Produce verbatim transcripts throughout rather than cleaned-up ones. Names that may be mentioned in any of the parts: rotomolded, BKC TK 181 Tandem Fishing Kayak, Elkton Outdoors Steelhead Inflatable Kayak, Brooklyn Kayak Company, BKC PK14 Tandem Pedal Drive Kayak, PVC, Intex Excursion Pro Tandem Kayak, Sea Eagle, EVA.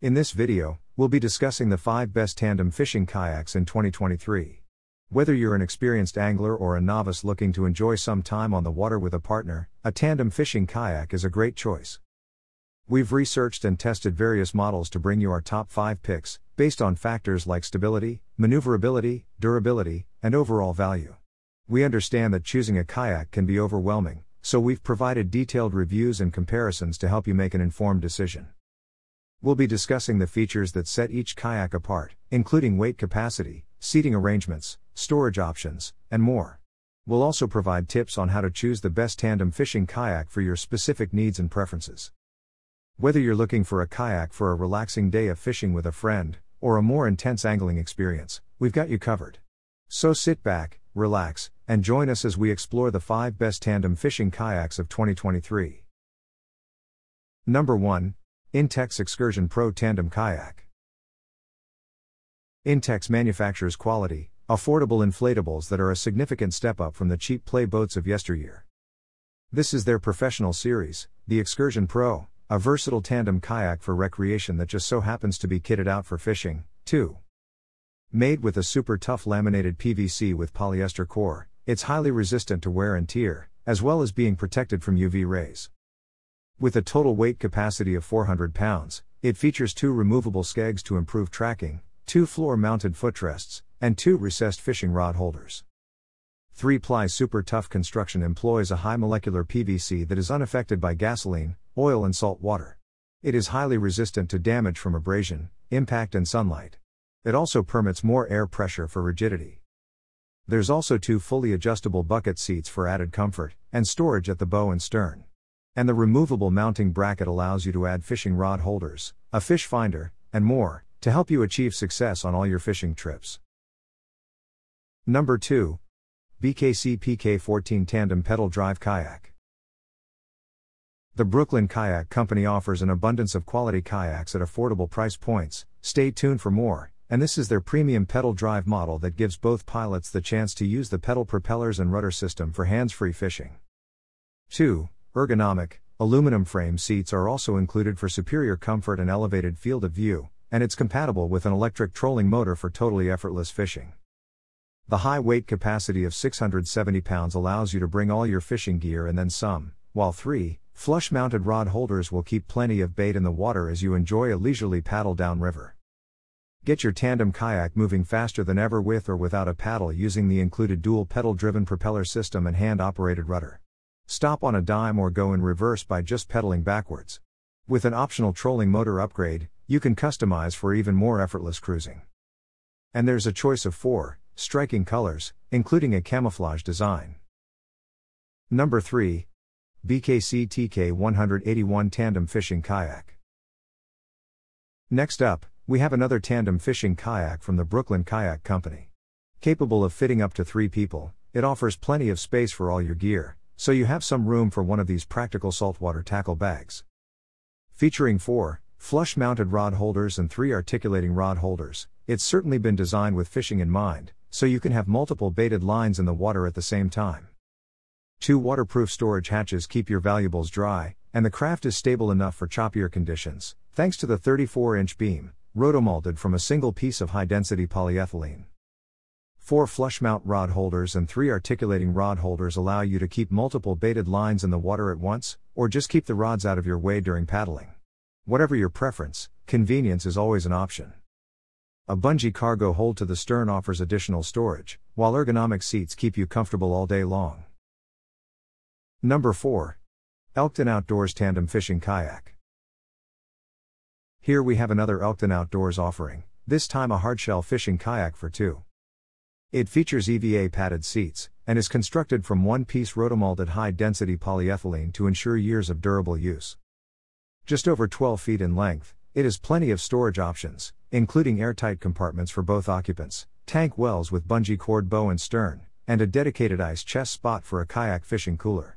In this video, we'll be discussing the five best tandem fishing kayaks in twenty twenty-three. Whether you're an experienced angler or a novice looking to enjoy some time on the water with a partner, a tandem fishing kayak is a great choice. We've researched and tested various models to bring you our top five picks, based on factors like stability, maneuverability, durability, and overall value. We understand that choosing a kayak can be overwhelming, so we've provided detailed reviews and comparisons to help you make an informed decision. We'll be discussing the features that set each kayak apart, including weight capacity, seating arrangements, storage options, and more. We'll also provide tips on how to choose the best tandem fishing kayak for your specific needs and preferences. Whether you're looking for a kayak for a relaxing day of fishing with a friend, or a more intense angling experience, we've got you covered. So sit back, relax, and join us as we explore the five best tandem fishing kayaks of twenty twenty-three. Number one. Intex Excursion Pro Tandem Kayak. Intex manufactures quality, affordable inflatables that are a significant step up from the cheap play boats of yesteryear. This is their professional series, the Excursion Pro, a versatile tandem kayak for recreation that just so happens to be kitted out for fishing, too. Made with a super tough laminated P V C with polyester core, it's highly resistant to wear and tear, as well as being protected from U V rays. With a total weight capacity of four hundred pounds, it features two removable skegs to improve tracking, two floor-mounted footrests, and two recessed fishing rod holders. Three-ply super-tough construction employs a high molecular P V C that is unaffected by gasoline, oil and salt water. It is highly resistant to damage from abrasion, impact and sunlight. It also permits more air pressure for rigidity. There's also two fully adjustable bucket seats for added comfort, and storage at the bow and stern. And the removable mounting bracket allows you to add fishing rod holders, a fish finder, and more, to help you achieve success on all your fishing trips. Number two. B K C P K fourteen Tandem Pedal Drive Kayak. The Brooklyn Kayak Company offers an abundance of quality kayaks at affordable price points. Stay tuned for more, and this is their premium pedal drive model that gives both pilots the chance to use the pedal propellers and rudder system for hands-free fishing. Two. Ergonomic, aluminum frame seats are also included for superior comfort and elevated field of view, and it's compatible with an electric trolling motor for totally effortless fishing. The high weight capacity of six hundred seventy pounds allows you to bring all your fishing gear and then some, while three flush-mounted rod holders will keep plenty of bait in the water as you enjoy a leisurely paddle downriver. Get your tandem kayak moving faster than ever with or without a paddle using the included dual pedal-driven propeller system and hand-operated rudder. Stop on a dime or go in reverse by just pedaling backwards. With an optional trolling motor upgrade, you can customize for even more effortless cruising. And there's a choice of four striking colors, including a camouflage design. Number three. B K C T K one eighty-one Tandem Fishing Kayak. Next up, we have another tandem fishing kayak from the Brooklyn Kayak Company. Capable of fitting up to three people, it offers plenty of space for all your gear, so you have some room for one of these practical saltwater tackle bags. Featuring four flush-mounted rod holders and three articulating rod holders, it's certainly been designed with fishing in mind, so you can have multiple baited lines in the water at the same time. Two waterproof storage hatches keep your valuables dry, and the craft is stable enough for choppier conditions, thanks to the thirty-four inch beam, rotomolded from a single piece of high-density polyethylene. Four flush-mount rod holders and three articulating rod holders allow you to keep multiple baited lines in the water at once, or just keep the rods out of your way during paddling. Whatever your preference, convenience is always an option. A bungee cargo hold to the stern offers additional storage, while ergonomic seats keep you comfortable all day long. Number four. Elkton Outdoors Tandem Fishing Kayak. Here we have another Elkton Outdoors offering, this time a hardshell fishing kayak for two. It features E V A padded seats, and is constructed from one-piece rotomolded high-density polyethylene to ensure years of durable use. Just over twelve feet in length, it has plenty of storage options, including airtight compartments for both occupants, tank wells with bungee cord bow and stern, and a dedicated ice chest spot for a kayak fishing cooler.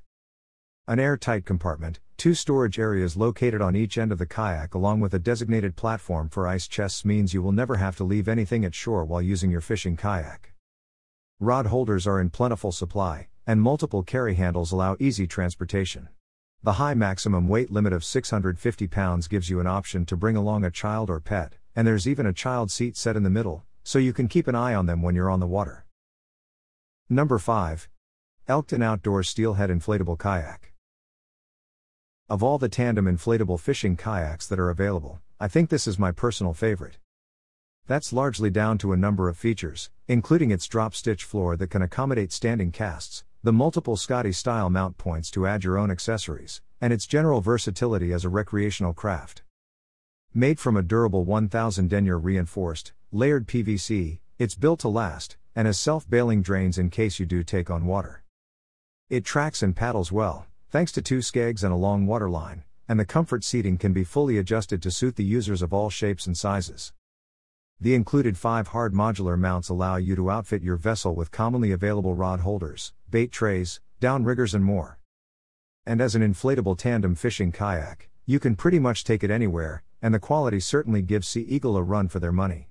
An airtight compartment, two storage areas located on each end of the kayak along with a designated platform for ice chests means you will never have to leave anything at shore while using your fishing kayak. Rod holders are in plentiful supply, and multiple carry handles allow easy transportation. The high maximum weight limit of six hundred fifty pounds gives you an option to bring along a child or pet, and there's even a child seat set in the middle, so you can keep an eye on them when you're on the water. Number five. Elkton Outdoors Steelhead Inflatable Kayak. Of all the tandem inflatable fishing kayaks that are available, I think this is my personal favorite. That's largely down to a number of features, including its drop-stitch floor that can accommodate standing casts, the multiple Scotty-style mount points to add your own accessories, and its general versatility as a recreational craft. Made from a durable one thousand denier reinforced, layered P V C, it's built to last, and has self-bailing drains in case you do take on water. It tracks and paddles well, thanks to two skegs and a long waterline, and the comfort seating can be fully adjusted to suit the users of all shapes and sizes. The included five hard modular mounts allow you to outfit your vessel with commonly available rod holders, bait trays, downriggers and more. And as an inflatable tandem fishing kayak, you can pretty much take it anywhere, and the quality certainly gives Sea Eagle a run for their money.